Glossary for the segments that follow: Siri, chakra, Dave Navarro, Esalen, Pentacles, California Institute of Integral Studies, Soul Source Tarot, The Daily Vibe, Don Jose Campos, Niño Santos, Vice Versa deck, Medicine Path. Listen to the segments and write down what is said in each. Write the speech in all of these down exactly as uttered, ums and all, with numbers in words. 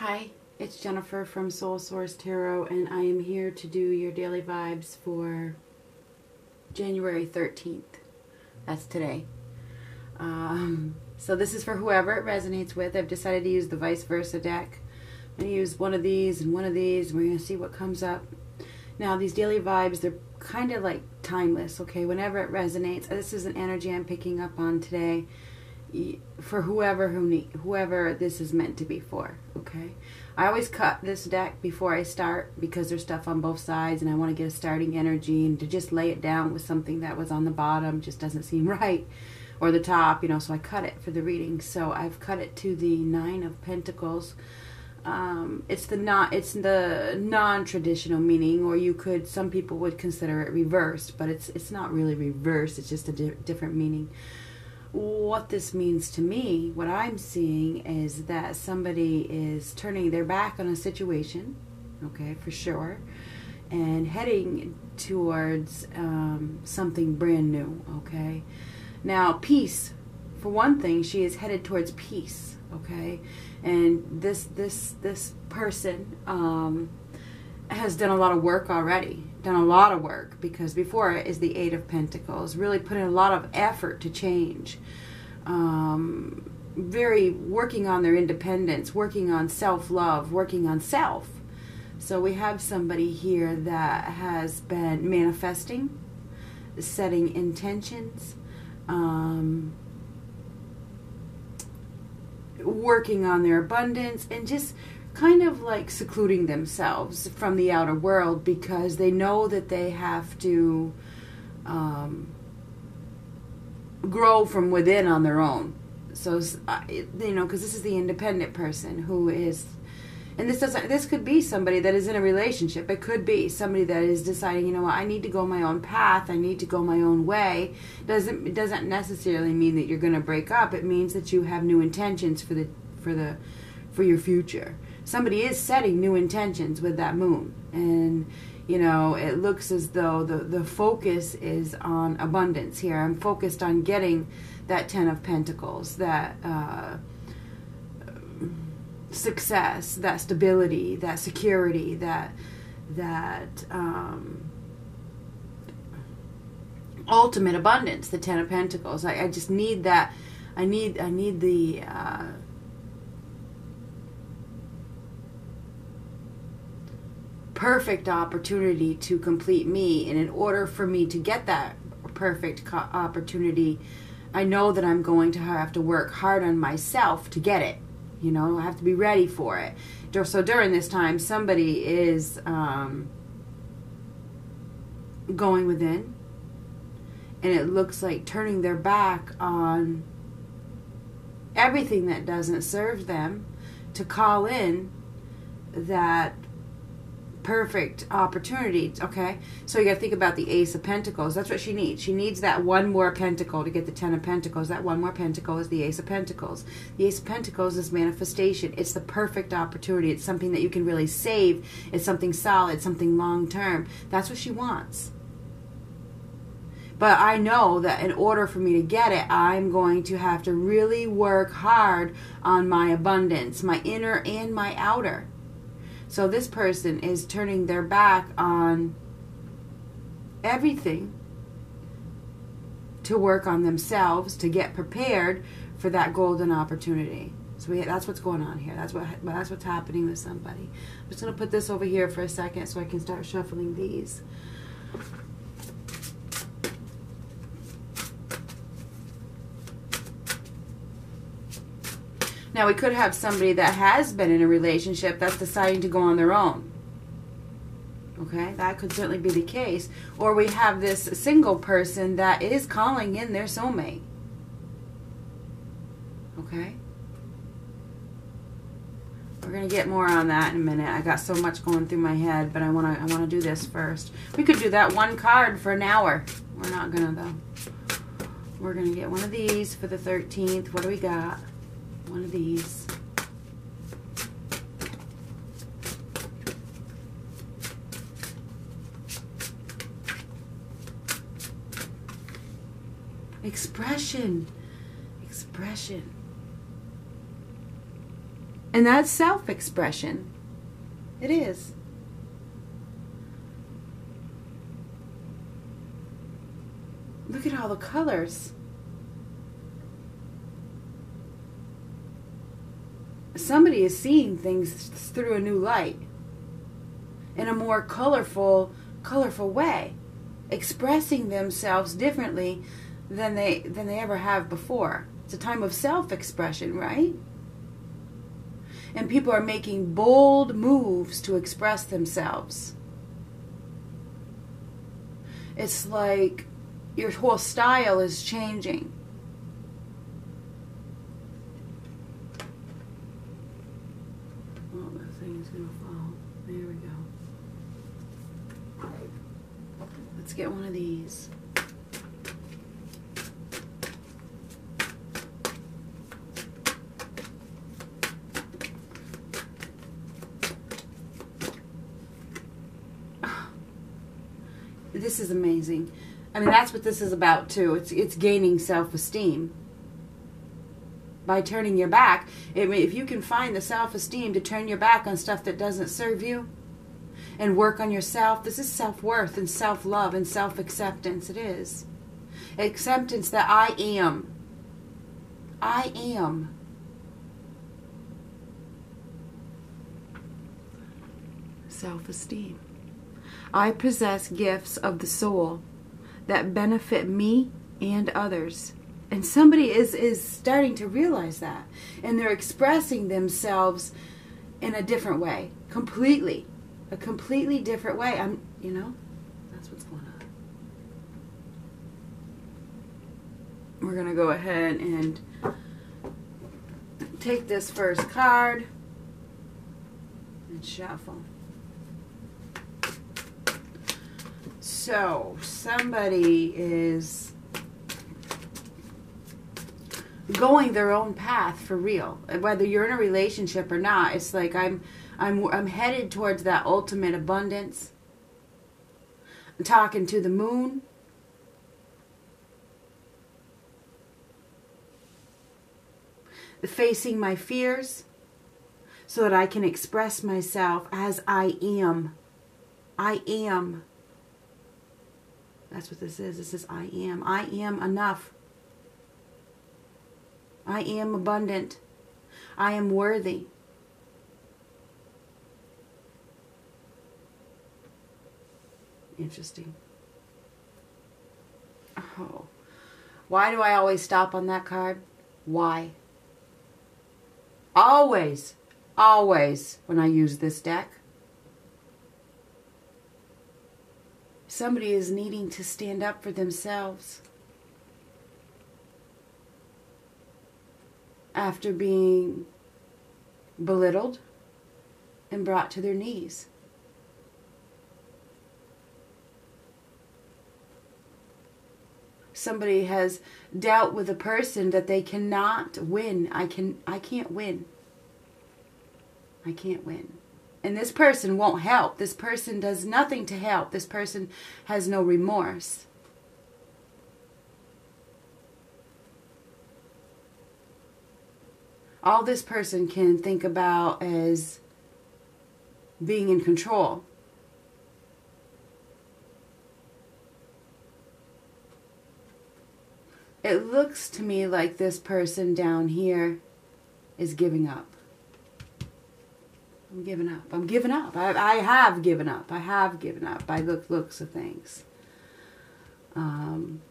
Hi, it's Jennifer from Soul Source Tarot, and I am here to do your daily vibes for January thirteenth. That's today. Um, so this is for whoever it resonates with. I've decided to use the Vice Versa deck. I'm going to use one of these and one of these, and we're going to see what comes up. Now, these daily vibes, they're kind of like timeless, okay? Whenever it resonates. This is an energy I'm picking up on today for whoever who need, whoever this is meant to be for, okay? I always cut this deck before I start because there's stuff on both sides and I want to get a starting energy, and to just lay it down with something that was on the bottom just doesn't seem right, or the top, you know, so I cut it for the reading. So I've cut it to the Nine of Pentacles. Um, it's the not it's the non-traditional meaning, or you could, some people would consider it reversed, but it's it's not really reversed, it's just a di different meaning. What this means to me, what I'm seeing, is that somebody is turning their back on a situation, okay, for sure, and heading towards um, something brand new, okay? Now, peace, for one thing, she is headed towards peace, okay? And this this this person um, has done a lot of work already. Done a lot of work, because before it is the Eight of Pentacles, really putting a lot of effort to change, um, very working on their independence, working on self-love, working on self. So we have somebody here that has been manifesting, setting intentions, um, working on their abundance, and just kind of like secluding themselves from the outer world, because they know that they have to um, grow from within on their own. So, you know, because this is the independent person who is, and this doesn't, this could be somebody that is in a relationship. It could be somebody that is deciding, you know what, I need to go my own path. I need to go my own way. Doesn't, it doesn't necessarily mean that you're going to break up. It means that you have new intentions for the, for the, for your future. Somebody is setting new intentions with that moon, and you know, it looks as though the the focus is on abundance here. I'm focused on getting that Ten of Pentacles, that uh, success, that stability, that security, that that um, ultimate abundance. The Ten of Pentacles. I, I just need that. I need I need the. Uh, perfect opportunity to complete me, and in order for me to get that perfect opportunity, I know that I'm going to have to work hard on myself to get it. You know, I have to be ready for it. So during this time, somebody is um, going within, and it looks like turning their back on everything that doesn't serve them to call in that perfect opportunity, okay? So you got to think about the Ace of Pentacles. That's what she needs. She needs that one more pentacle to get the Ten of Pentacles. That one more pentacle is the Ace of Pentacles. The Ace of Pentacles is manifestation. It's the perfect opportunity. It's something that you can really save. It's something solid, something long-term. That's what she wants. But I know that in order for me to get it, I'm going to have to really work hard on my abundance, my inner and my outer. So this person is turning their back on everything to work on themselves, to get prepared for that golden opportunity. So we, that's what's going on here. That's what that's what's happening with somebody. I'm just going to put this over here for a second so I can start shuffling these. Now, we could have somebody that has been in a relationship that's deciding to go on their own. Okay? That could certainly be the case. Or we have this single person that is calling in their soulmate. Okay? We're going to get more on that in a minute. I got so much going through my head, but I want to I want to do this first. We could do that one card for an hour. We're not going to, though. We're going to get one of these for the thirteenth. What do we got? One of these. Expression. Expression. And that's self-expression. It is. Look at all the colors. Somebody is seeing things through a new light in a more colorful, colorful way, expressing themselves differently than they than they ever have before. It's a time of self-expression, right? And people are making bold moves to express themselves. It's like your whole style is changing. Get one of these. Oh, this is amazing. I mean, that's what this is about too. It's it's gaining self-esteem by turning your back. It, if you can find the self-esteem to turn your back on stuff that doesn't serve you, and work on yourself. This is self-worth and self-love and self-acceptance. It is. Acceptance that I am. I am. Self-esteem. I possess gifts of the soul that benefit me and others. And somebody is, is starting to realize that. And they're expressing themselves in a different way. Completely. A completely different way. I'm, you know, that's what's going on. We're going to go ahead and take this first card and shuffle. So, somebody is going their own path for real. Whether you're in a relationship or not, it's like I'm I'm, I'm headed towards that ultimate abundance. I'm talking to the moon. Facing my fears so that I can express myself as I am. I am. That's what this is. This is I am. I am enough. I am abundant. I am worthy. Interesting. Oh. Why do I always stop on that card? Why? Always, always when I use this deck. Somebody is needing to stand up for themselves after being belittled and brought to their knees. Somebody has dealt with a person that they cannot win. I can, I can't win. I can't win. And this person won't help. This person does nothing to help. This person has no remorse. All this person can think about is being in control. It looks to me like this person down here is giving up. I'm giving up. I'm giving up. I, I have given up. I have given up by the looks of things. Um,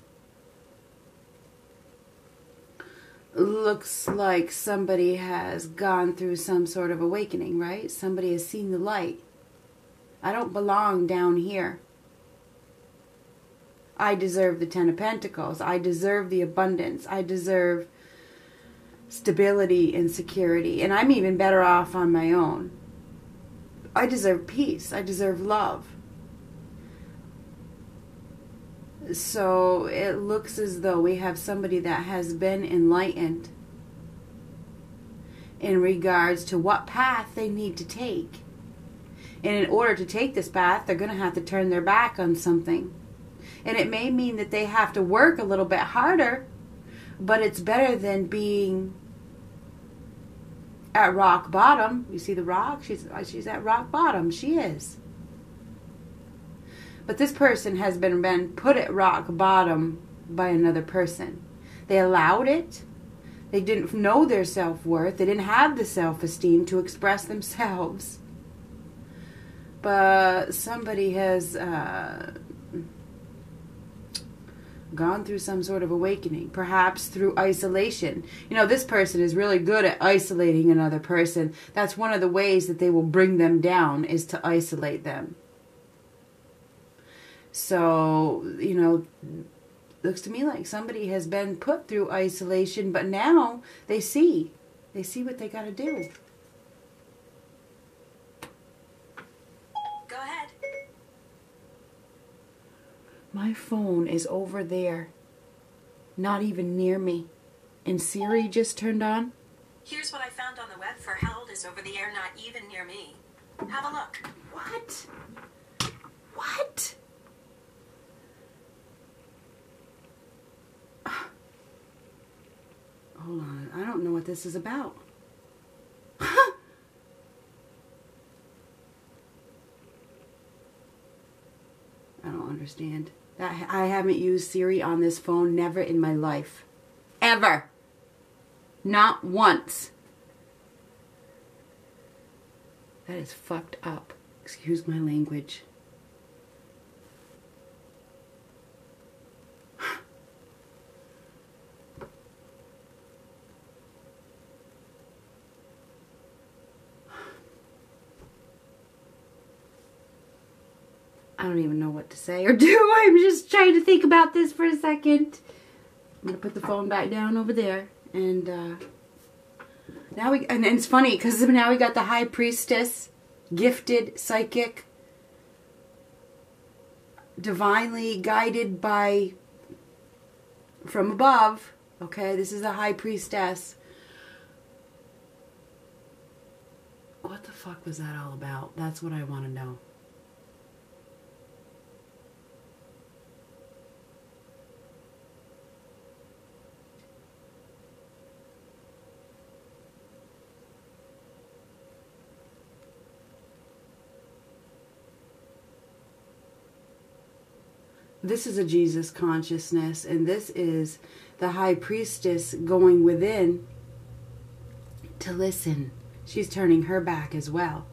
looks like somebody has gone through some sort of awakening, right? Somebody has seen the light. I don't belong down here. I deserve the Ten of Pentacles. I deserve the abundance. I deserve stability and security. And I'm even better off on my own. I deserve peace. I deserve love. So it looks as though we have somebody that has been enlightened in regards to what path they need to take. And in order to take this path, they're going to have to turn their back on something. And it may mean that they have to work a little bit harder, but it's better than being at rock bottom. You see the rock? She's, she's at rock bottom. She is. But this person has been, been put at rock bottom by another person. They allowed it. They didn't know their self-worth. They didn't have the self-esteem to express themselves. But somebody has uh, gone through some sort of awakening, perhaps through isolation. You know, this person is really good at isolating another person. That's one of the ways that they will bring them down, is to isolate them. So, you know, looks to me like somebody has been put through isolation, but now they see. They see what they got to do. Go ahead. My phone is over there, not even near me. And Siri just turned on. Here's what I found on the web for how old is over the air, not even near me. Have a look. What? What? Hold on, I don't know what this is about. Huh? I don't understand. That I haven't used Siri on this phone, never in my life. Ever. Not once. That is fucked up. Excuse my language. I don't even know what to say or do. I'm just trying to think about this for a second. I'm gonna put the phone back down over there, and uh, now we. And it's funny because now we got the High Priestess, gifted, psychic, divinely guided by from above. Okay, this is the High Priestess. What the fuck was that all about? That's what I want to know. This is a Jesus consciousness, and this is the High Priestess going within to listen. She's turning her back as well.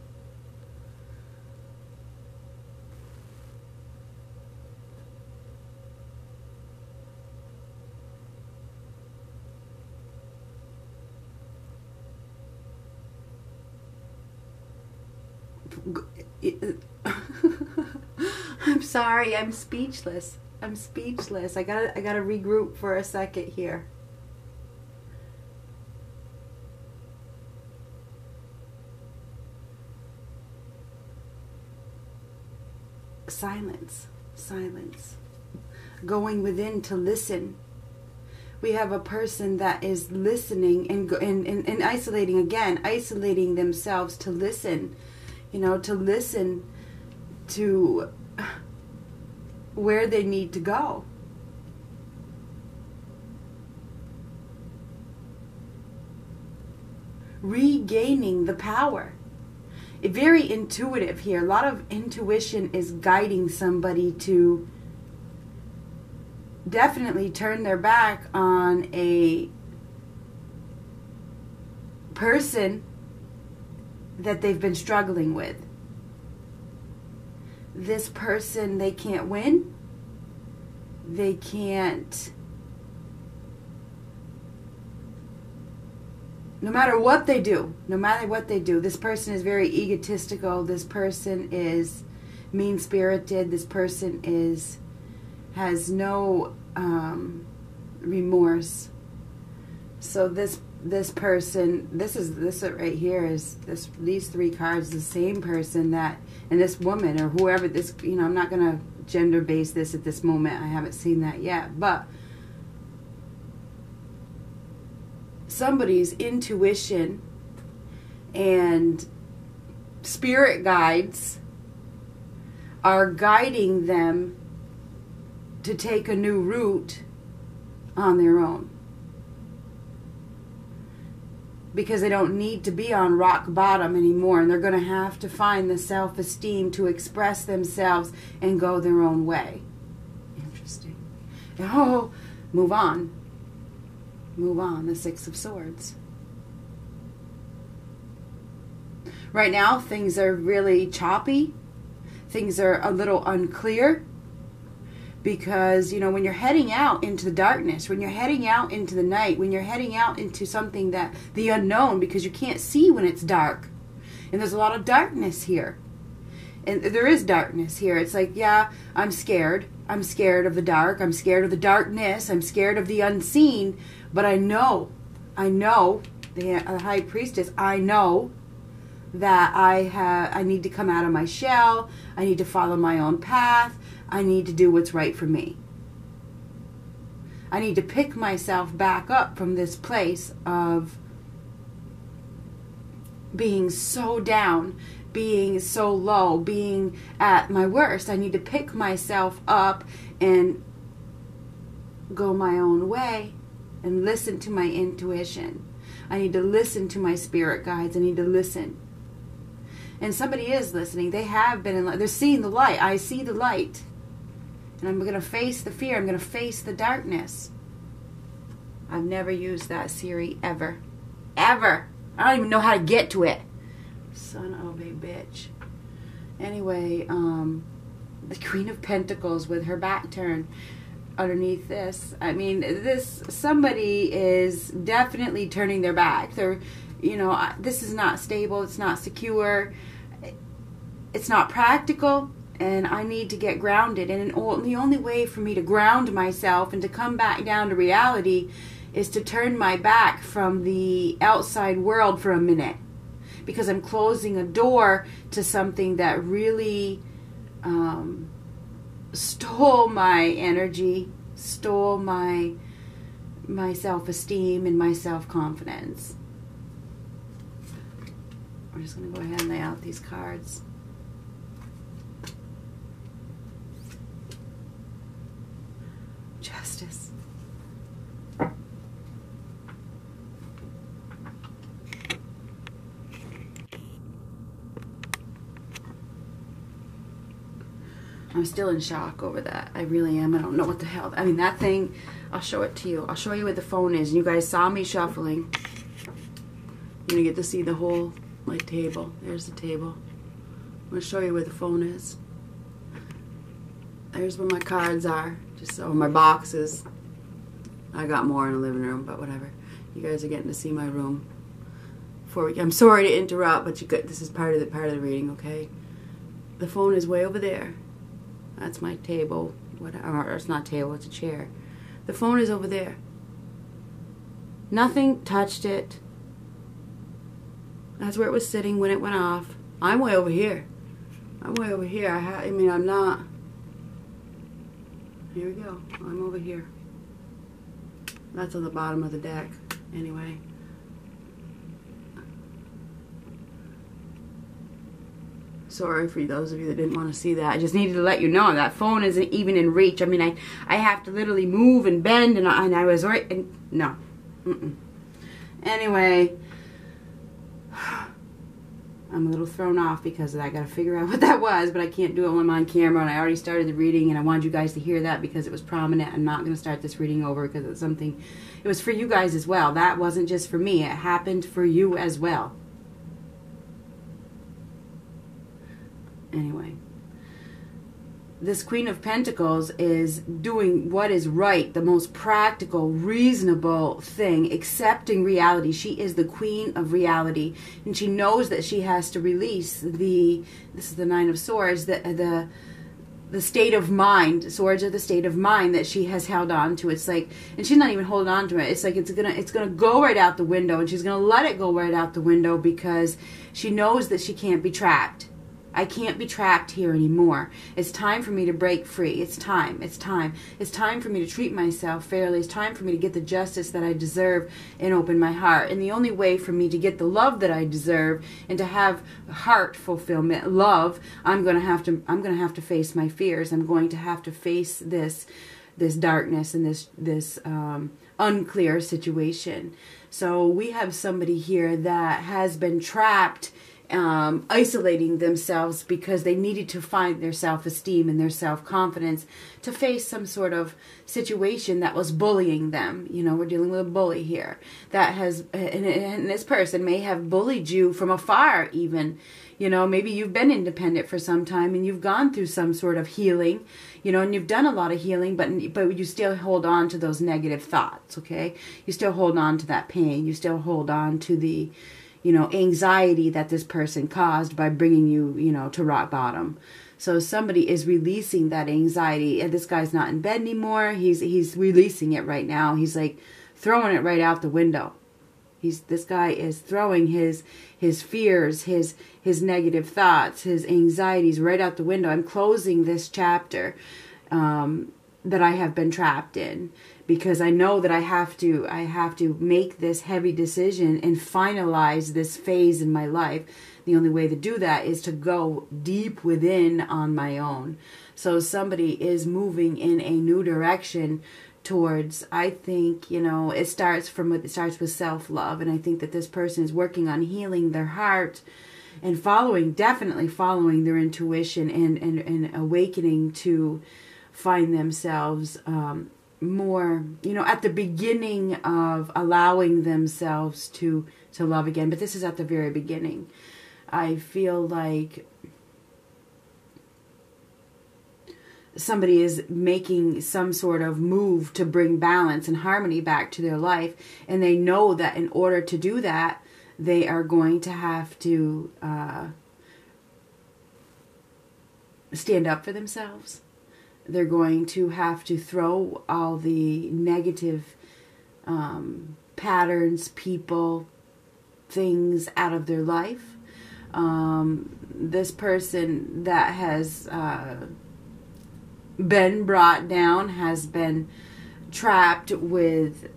Sorry, I'm speechless. I'm speechless. I gotta, I gotta regroup for a second here. Silence, silence. Going within to listen. We have a person that is listening and and and, and isolating again, isolating themselves to listen. You know, to listen to. Where they need to go. Regaining the power. Very intuitive here. A lot of intuition is guiding somebody to definitely turn their back on a person that they've been struggling with. This person, they can't win. They can't. No matter what they do, no matter what they do, this person is very egotistical. This person is mean-spirited. This person is has no um, remorse. So this this person, this is this right here is this these three cards, the same person that. And this woman or whoever this, you know, I'm not going to gender base this at this moment. I haven't seen that yet. But somebody's intuition and spirit guides are guiding them to take a new route on their own. because they don't need to be on rock bottom anymore, and they're going to have to find the self-esteem to express themselves and go their own way. Interesting. Oh, move on. Move on, the Six of Swords. Right now, things are really choppy. Things are a little unclear because, you know, when you're heading out into the darkness, when you're heading out into the night, when you're heading out into something that, the unknown, because you can't see when it's dark. And there's a lot of darkness here. And there is darkness here. It's like, yeah, I'm scared. I'm scared of the dark. I'm scared of the darkness. I'm scared of the unseen. But I know, I know, the High Priestess, I know that I have, I need to come out of my shell. I need to follow my own path. I need to do what's right for me. I need to pick myself back up from this place of being so down, being so low, being at my worst. I need to pick myself up and go my own way and listen to my intuition. I need to listen to my spirit guides. I need to listen. And somebody is listening. They have been in light. They're seeing the light. I see the light. And I'm going to face the fear. I'm going to face the darkness. I've never used that Siri ever. Ever. I don't even know how to get to it. Son of a bitch. Anyway, um, the Queen of Pentacles with her back turned underneath this. I mean, this, somebody is definitely turning their back. They're, you know, this is not stable. It's not secure. It's not practical. And I need to get grounded. And the only way for me to ground myself and to come back down to reality is to turn my back from the outside world for a minute. Because I'm closing a door to something that really um, stole my energy, stole my, my self-esteem and my self-confidence. I'm just going to go ahead and lay out these cards. Justice. I'm still in shock over that. I really am. I don't know what the hell. I mean, that thing, I'll show it to you. I'll show you what the phone is. You guys saw me shuffling. You're going to get to see the whole, like, table. There's the table. I'm going to show you where the phone is. There's where my cards are. Just so my boxes. I got more in the living room, but whatever. You guys are getting to see my room. Before we, I'm sorry to interrupt, but you got, this is part of the part of the reading, okay? The phone is way over there. That's my table. Whatever. It's not a table, it's a chair. The phone is over there. Nothing touched it. That's where it was sitting when it went off. I'm way over here. I'm way over here. I, ha I mean, I'm not. Here we go. I'm over here. That's on the bottom of the deck. Anyway. Sorry for those of you that didn't want to see that. I just needed to let you know that phone isn't even in reach. I mean, I, I have to literally move and bend, and I, and I was right. And, no. Mm-mm. Anyway. I'm a little thrown off because of that. I gotta figure out what that was, but I can't do it when I'm on camera, and I already started the reading, and I wanted you guys to hear that because it was prominent. I'm not gonna start this reading over because it's something, it was for you guys as well. That wasn't just for me. It happened for you as well. Anyway, this Queen of Pentacles is doing what is right, the most practical, reasonable thing, accepting reality. She is the queen of reality, and she knows that she has to release the, this is the Nine of Swords, the, the, the state of mind. Swords are the state of mind that she has held on to. It's like, and she's not even holding on to it. It's like it's gonna, it's gonna go right out the window, and she's gonna let it go right out the window because she knows that she can't be trapped. I can't be trapped here anymore. It's time for me to break free. It's time. It's time. It's time for me to treat myself fairly. It's time for me to get the justice that I deserve and open my heart. And the only way for me to get the love that I deserve and to have heart fulfillment, love, I'm going to have to I'm going to have to face my fears. I'm going to have to face this this darkness and this this um unclear situation. So we have somebody here that has been trapped, um, isolating themselves because they needed to find their self-esteem and their self-confidence to face some sort of situation that was bullying them. You know, we're dealing with a bully here that has, and, and this person may have bullied you from afar even. You know, maybe you've been independent for some time and you've gone through some sort of healing, you know, and you've done a lot of healing, but but you still hold on to those negative thoughts, okay? You still hold on to that pain. You still hold on to the, you know, anxiety that this person caused by bringing you, you know, to rock bottom. So somebody is releasing that anxiety. And this guy's not in bed anymore. He's, he's releasing it right now. He's like throwing it right out the window. He's, this guy is throwing his his fears, his his negative thoughts, his anxieties right out the window. I'm closing this chapter um, that I have been trapped in because I know that I have to I have to make this heavy decision and finalize this phase in my life. The only way to do that is to go deep within on my own. So somebody is moving in a new direction. Towards, I think, you know, it starts from it starts with self-love, and I think that this person is working on healing their heart and following, definitely following their intuition and and, and awakening to find themselves um, more, you know, at the beginning of allowing themselves to to love again. But this is at the very beginning. I feel like somebody is making some sort of move to bring balance and harmony back to their life. And they know that in order to do that, they are going to have to uh, stand up for themselves. They're going to have to throw all the negative um, patterns, people, things out of their life. Um, this person that has... Uh, been brought down, has been trapped with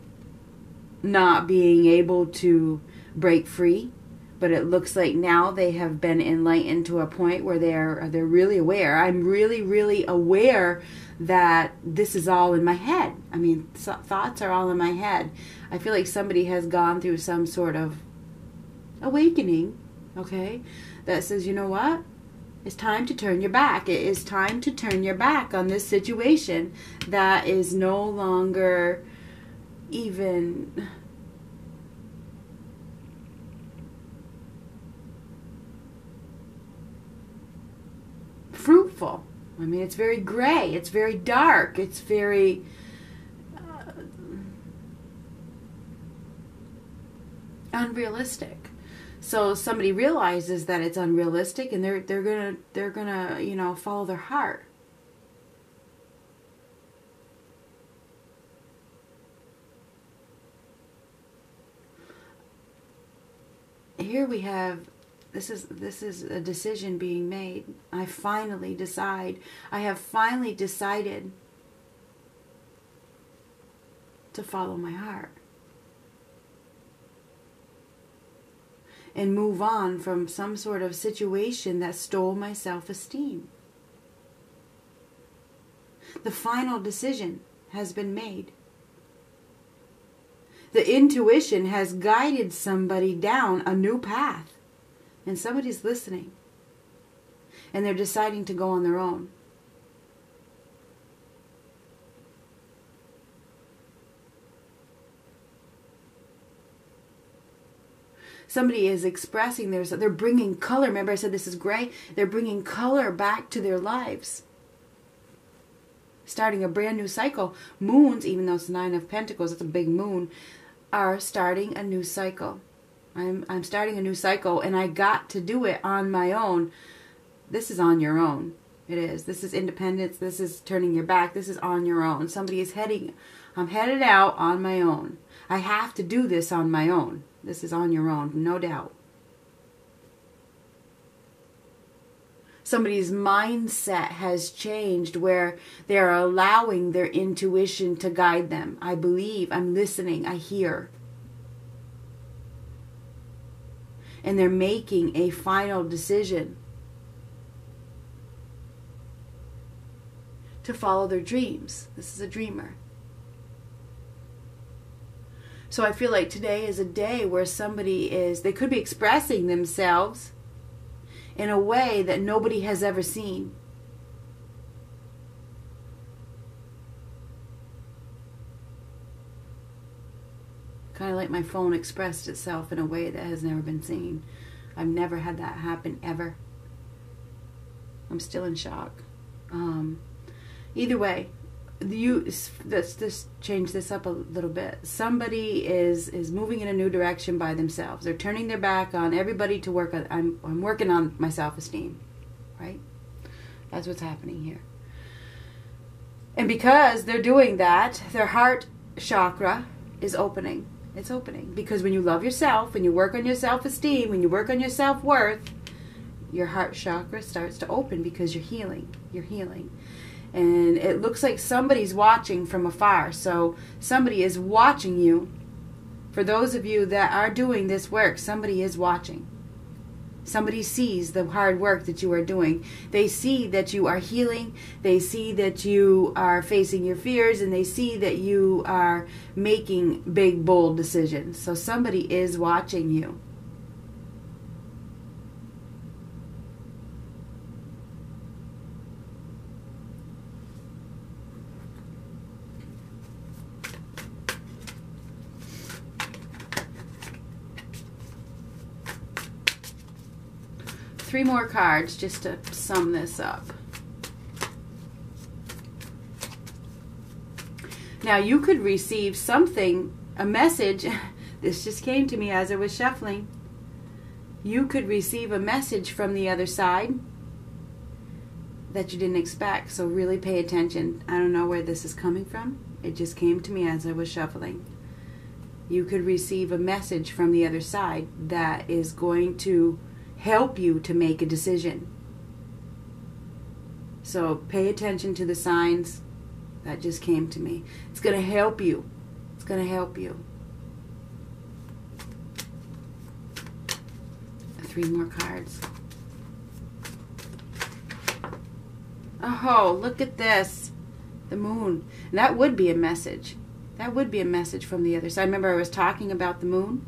not being able to break free, but it looks like now they have been enlightened to a point where they're they're really aware. I'm really, really aware that this is all in my head. I mean, thoughts are all in my head. I feel like somebody has gone through some sort of awakening, okay, that says, you know what? It's time to turn your back. It is time to turn your back on this situation that is no longer even fruitful. I mean, it's very gray. It's very dark. It's very... Uh, unrealistic. So somebody realizes that it's unrealistic, and they're they're gonna they're gonna you know follow their heart. Here we have this is this is a decision being made. I finally decide. I have finally decided to follow my heart and move on from some sort of situation that stole my self-esteem. The final decision has been made. The intuition has guided somebody down a new path, and somebody's listening, and they're deciding to go on their own. Somebody is expressing their, they're bringing color. Remember I said this is gray? They're bringing color back to their lives. Starting a brand new cycle. Moons, even though it's nine of pentacles, it's a big moon, are starting a new cycle. I'm, I'm starting a new cycle, and I got to do it on my own. This is on your own. It is. This is independence. This is turning your back. This is on your own. Somebody is heading, I'm headed out on my own. I have to do this on my own. This is on your own, no doubt. Somebody's mindset has changed where they're allowing their intuition to guide them. I believe, I'm listening, I hear. And they're making a final decision to follow their dreams. This is a dreamer. So I feel like today is a day where somebody is, they could be expressing themselves in a way that nobody has ever seen. Kind of like my phone expressed itself in a way that has never been seen. I've never had that happen, ever. I'm still in shock. Um, either way, you let's just change this up a little bit. Somebody is is moving in a new direction by themselves. They're turning their back on everybody to work on. I'm I'm working on my self-esteem, right? That's what's happening here. And because they're doing that, their heart chakra is opening. It's opening because when you love yourself, when you work on your self-esteem, when you work on your self-worth, your heart chakra starts to open because you're healing. You're healing. And it looks like somebody's watching from afar. So somebody is watching you. For those of you that are doing this work, somebody is watching. Somebody sees the hard work that you are doing. They see that you are healing. They see that you are facing your fears. And they see that you are making big, bold decisions. So somebody is watching you. Three more cards just to sum this up. Now you could receive something, a message. This just came to me as I was shuffling. You could receive a message from the other side that you didn't expect. So really pay attention. I don't know where this is coming from. It just came to me as I was shuffling. You could receive a message from the other side that is going to help you to make a decision. So pay attention to the signs that just came to me. It's going to help you. It's going to help you. Three more cards. Oh, look at this. The moon. And that would be a message. That would be a message from the other side. Remember I was talking about the moon?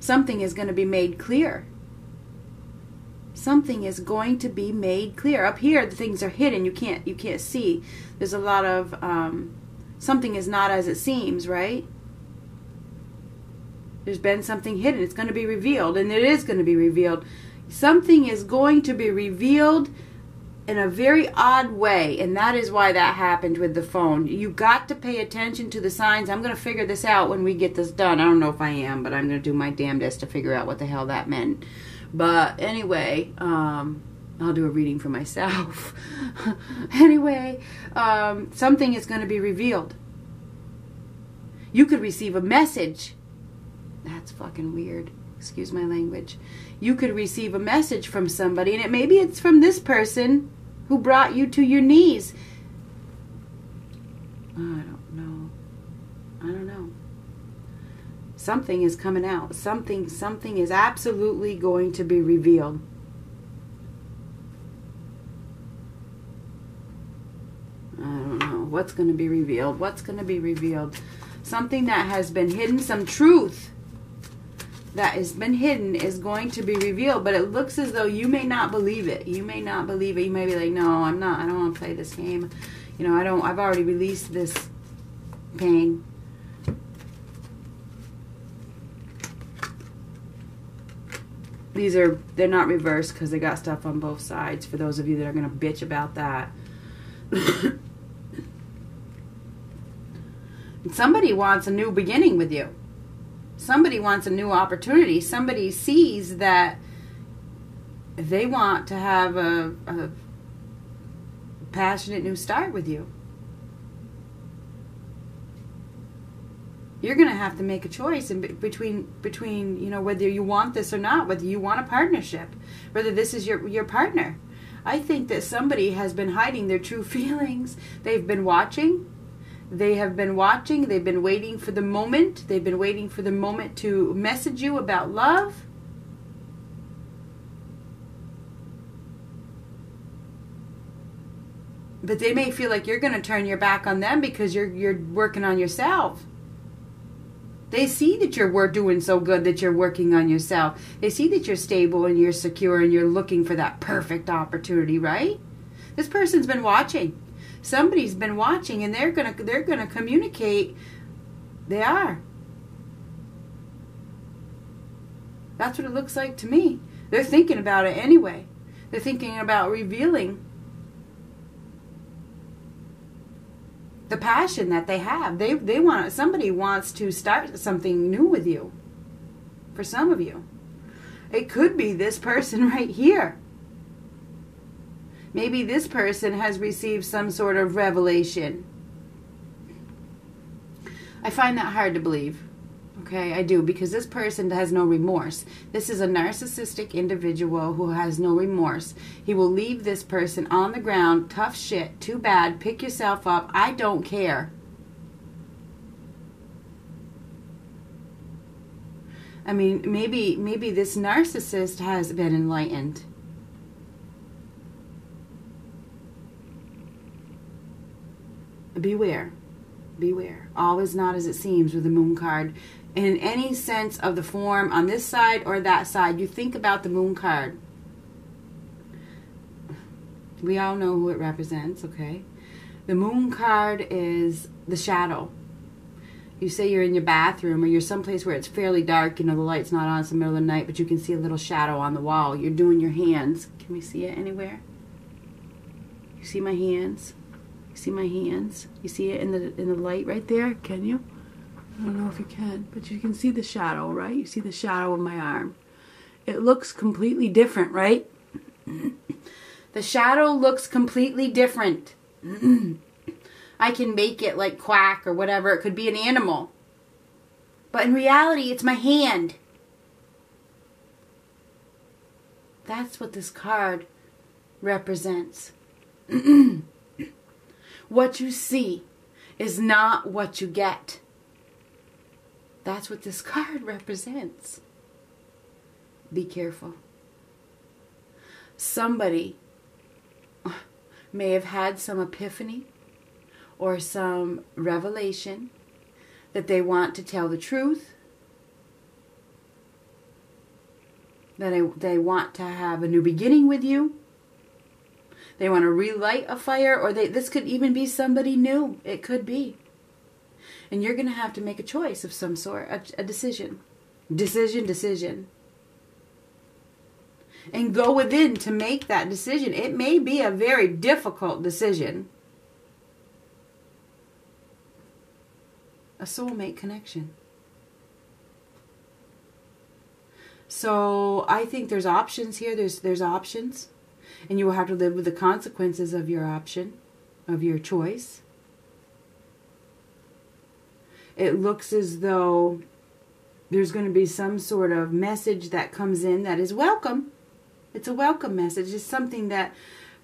Something is going to be made clear. Something is going to be made clear. Up here, the things are hidden. You can't, you can't see. There's a lot of, um, something is not as it seems, right? There's been something hidden. It's going to be revealed, and it is going to be revealed. Something is going to be revealed in a very odd way, and that is why that happened with the phone. You got to pay attention to the signs. I'm going to figure this out when we get this done. I don't know if I am, but I'm going to do my damnedest to figure out what the hell that meant. But anyway, um, I'll do a reading for myself. Anyway, um, something is going to be revealed. You could receive a message. That's fucking weird. Excuse my language. You could receive a message from somebody, and it maybe it's from this person who brought you to your knees. Oh, I don't know. I don't know. Something is coming out. Something, something is absolutely going to be revealed. I don't know. What's going to be revealed? What's going to be revealed? Something that has been hidden, some truth that has been hidden is going to be revealed, but it looks as though you may not believe it. You may not believe it. You may be like, no, I'm not. I don't want to play this game. You know, I don't, I've already released this pain. These are, they're not reversed because they got stuff on both sides. For those of you that are going to bitch about that. Somebody wants a new beginning with you. Somebody wants a new opportunity. Somebody sees that they want to have a, a passionate new start with you. You're going to have to make a choice in between, between, you know, whether you want this or not, whether you want a partnership, whether this is your, your partner. I think that somebody has been hiding their true feelings. They've been watching. They have been watching. They've been waiting for the moment. They've been waiting for the moment to message you about love. But they may feel like you're going to turn your back on them because you're you're working on yourself. They see that you're doing so good that you're working on yourself. They see that you're stable and you're secure and you're looking for that perfect opportunity, right? This person's been watching. Somebody's been watching, and they're gonna they're gonna communicate. They are. That's what it looks like to me. They're thinking about it anyway. They're thinking about revealing the passion that they have. They they want somebody wants to start something new with you. For some of you, it could be this person right here. Maybe this person has received some sort of revelation. I find that hard to believe. Okay, I do, because this person has no remorse. This is a narcissistic individual who has no remorse. He will leave this person on the ground. Tough shit, too bad, pick yourself up, I don't care. I mean, maybe, maybe this narcissist has been enlightened. Beware, beware. All is not as it seems with the moon card. In any sense of the form, on this side or that side, you think about the moon card. We all know who it represents, okay? The moon card is the shadow. You say you're in your bathroom or you're someplace where it's fairly dark, you know, the light's not on, it's the middle of the night, but you can see a little shadow on the wall. You're doing your hands. Can we see it anywhere? You see my hands? You see my hands? You see it in the, in the light right there? Can you? I don't know if you can, but you can see the shadow, right? You see the shadow of my arm. It looks completely different, right? The shadow looks completely different. I can make it like quack or whatever. It could be an animal. But in reality, it's my hand. That's what this card represents. What you see is not what you get. That's what this card represents. Be careful. Somebody may have had some epiphany or some revelation that they want to tell the truth, that they want to have a new beginning with you. They want to relight a fire, or they, this could even be somebody new. It could be. And you're going to have to make a choice of some sort, a, a decision. Decision, decision. And go within to make that decision. It may be a very difficult decision. A soulmate connection. So I think there's options here. There's, there's options. And you will have to live with the consequences of your option, of your choice. It looks as though there's going to be some sort of message that comes in that is welcome. It's a welcome message. It's something that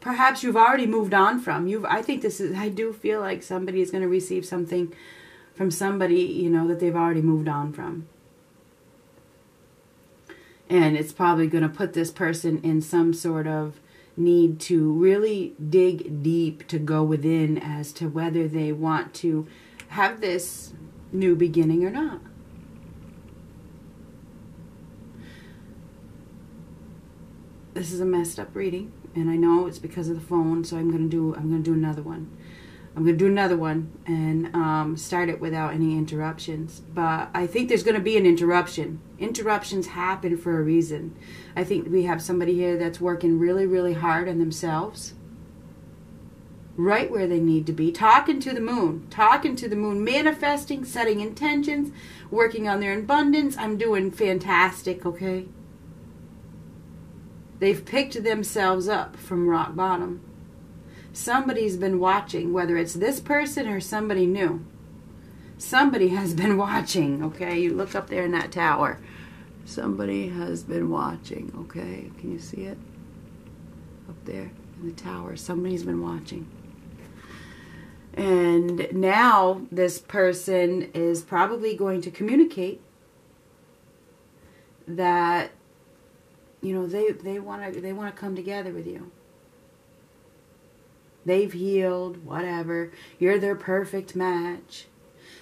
perhaps you've already moved on from. You've, I think this is, I do feel like somebody is going to receive something from somebody, you know, that they've already moved on from. And it's probably going to put this person in some sort of need to really dig deep, to go within as to whether they want to have this new beginning or not. This is a messed up reading, and I know it's because of the phone, so I'm gonna do I'm gonna do another one. I'm gonna do another one and um, start it without any interruptions. But I think there's gonna be an interruption. Interruptions happen for a reason. I think we have somebody here that's working really, really hard on themselves. Right where they need to be, talking to the moon, talking to the moon, manifesting, setting intentions, working on their abundance. I'm doing fantastic, okay? They've picked themselves up from rock bottom. Somebody's been watching, whether it's this person or somebody new. Somebody has been watching, okay? You look up there in that tower. Somebody has been watching, okay? Can you see it? Up there in the tower. Somebody's been watching. And now this person is probably going to communicate that, you know, they they want to they want to come together with you. They've healed, whatever. You're their perfect match.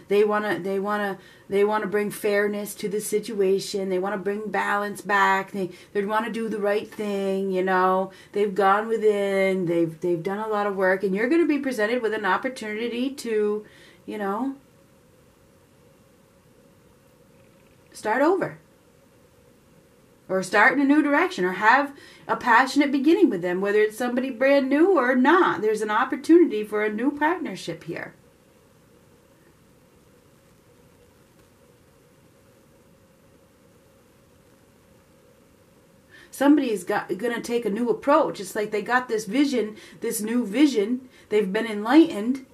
They wanna, they wanna, they wanna bring fairness to the situation. They wanna bring balance back. They, they wanna do the right thing. You know, they've gone within. They've, they've done a lot of work, and you're gonna be presented with an opportunity to, you know, start over, or start in a new direction, or have a passionate beginning with them, whether it's somebody brand new or not. There's an opportunity for a new partnership here. Somebody's got going to take a new approach. It's like they got this vision, this new vision. They've been enlightened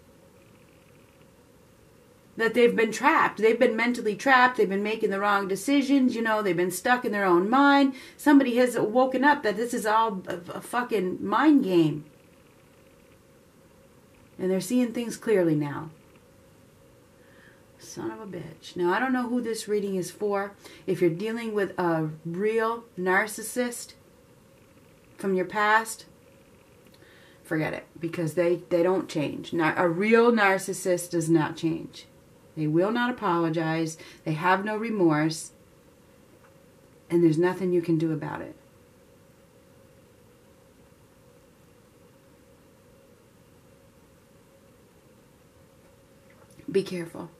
that they've been trapped. They've been mentally trapped. They've been making the wrong decisions. You know, they've been stuck in their own mind. Somebody has woken up that this is all a, a fucking mind game. And they're seeing things clearly now. Son of a bitch. Now, I don't know who this reading is for. If you're dealing with a real narcissist from your past, forget it, because they, they don't change. Now, a real narcissist does not change. They will not apologize. They have no remorse. And there's nothing you can do about it. Be careful.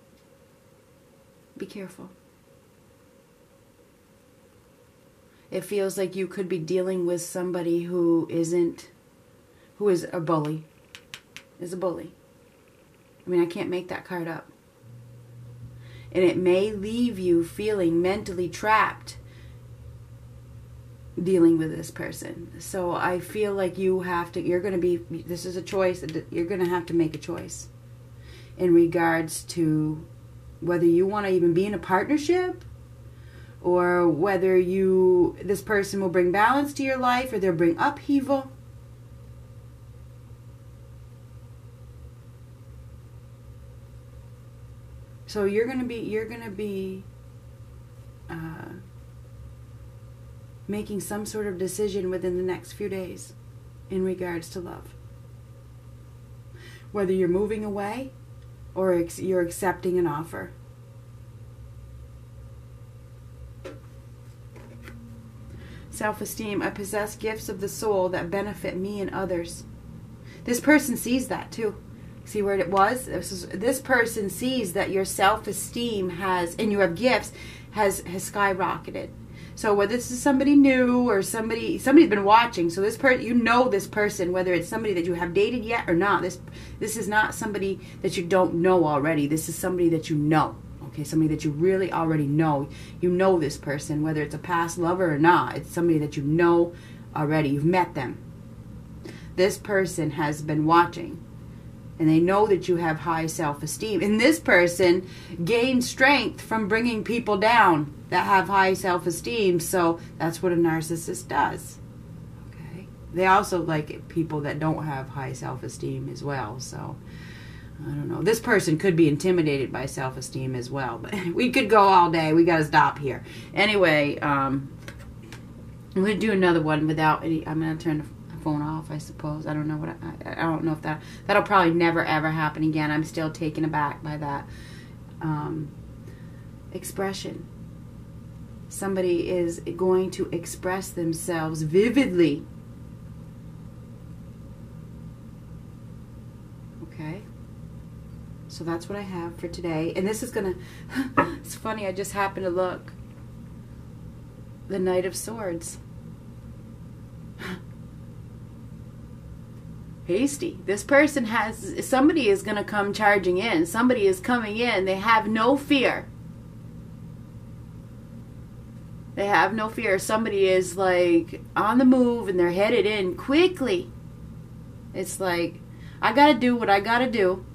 Be careful. It feels like you could be dealing with somebody who isn't, who is a bully, is a bully. I mean, I can't make that card up. And it may leave you feeling mentally trapped dealing with this person. So I feel like you have to, you're going to be, this is a choice, you're going to have to make a choice in regards to whether you want to even be in a partnership, or whether you, this person will bring balance to your life, or they'll bring upheaval. So you're gonna be you're gonna be uh, making some sort of decision within the next few days in regards to love. Whether you're moving away, or you're accepting an offer. Self-esteem. I possess gifts of the soul that benefit me and others. This person sees that too. See where it was? This, is, this person sees that your self-esteem has, and you have gifts, has, has skyrocketed. So whether this is somebody new or somebody, somebody's been watching. So this person, you know this person, whether it's somebody that you have dated yet or not. This, this is not somebody that you don't know already. This is somebody that you know. Okay, somebody that you really already know. You know this person, whether it's a past lover or not. It's somebody that you know already. You've met them. This person has been watching. And they know that you have high self-esteem. And this person gains strength from bringing people down that have high self-esteem. So that's what a narcissist does. Okay. They also like people that don't have high self-esteem as well. So I don't know. This person could be intimidated by self-esteem as well. But we could go all day. We got to stop here. Anyway, um, I'm going to do another one without any. I'm going to turn the phone off, I suppose. I don't know what I, I don't know if that that'll probably never ever happen again. I'm still taken aback by that um, expression. Somebody is going to express themselves vividly. Okay, so that's what I have for today. And this is gonna. It's funny. I just happened to look. The Knight of Swords. Hasty. This person has, somebody is going to come charging in. Somebody is coming in. They have no fear. They have no fear. Somebody is like on the move and they're headed in quickly. It's like, I got to do what I got to do.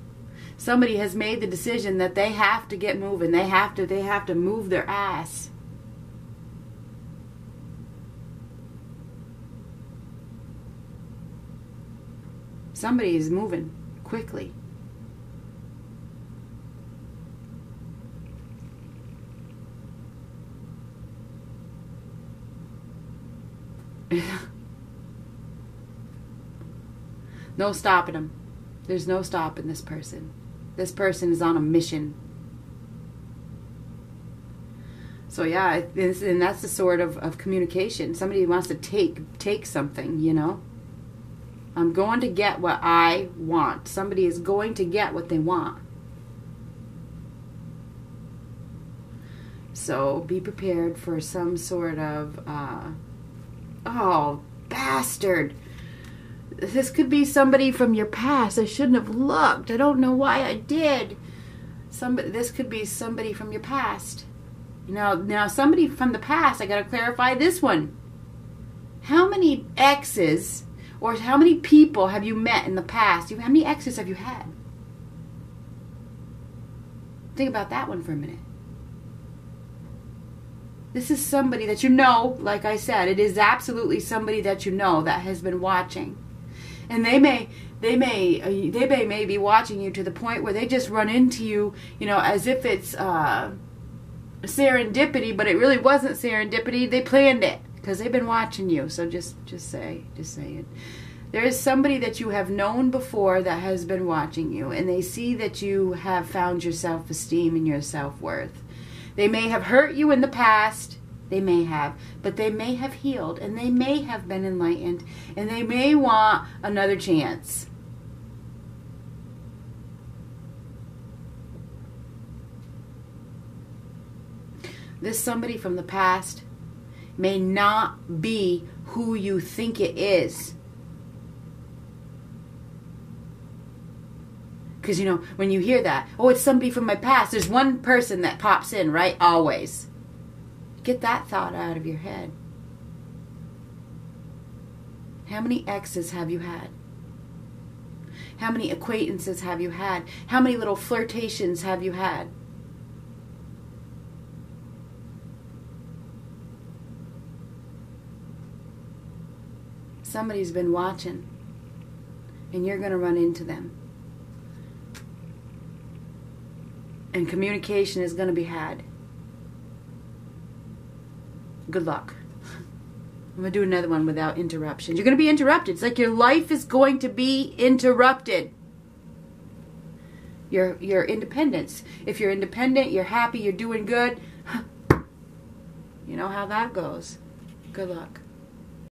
Somebody has made the decision that they have to get moving. They have to, they have to move their ass. Somebody is moving quickly. No stopping them. There's no stopping this person. This person is on a mission. So yeah, and that's the sort of, of communication. Somebody wants to take take something, you know. I'm going to get what I want. Somebody is going to get what they want. So be prepared for some sort of, uh, oh, bastard. This could be somebody from your past. I shouldn't have looked. I don't know why I did. Somebody, this could be somebody from your past. Now, now somebody from the past, I got to clarify this one. How many exes or how many people have you met in the past? How many exes have you had? Think about that one for a minute. This is somebody that you know, like I said, it is absolutely somebody that you know that has been watching. And they may, they may, they may, may be watching you to the point where they just run into you, you know, as if it's uh, serendipity, but it really wasn't serendipity. They planned it because they've been watching you. So just, just say, just say it. There is somebody that you have known before that has been watching you, and they see that you have found your self-esteem and your self-worth. They may have hurt you in the past, they may have, but they may have healed, and they may have been enlightened, and they may want another chance. This somebody from the past may not be who you think it is. Because, you know, when you hear that, oh, it's somebody from my past, there's one person that pops in, right? Always. Get that thought out of your head. How many exes have you had? How many acquaintances have you had? How many little flirtations have you had? Somebody's been watching, and you're going to run into them. And communication is going to be had. Good luck. I'm going to do another one without interruption. You're going to be interrupted. It's like your life is going to be interrupted. Your, your independence. If you're independent, you're happy, you're doing good. You know how that goes. Good luck.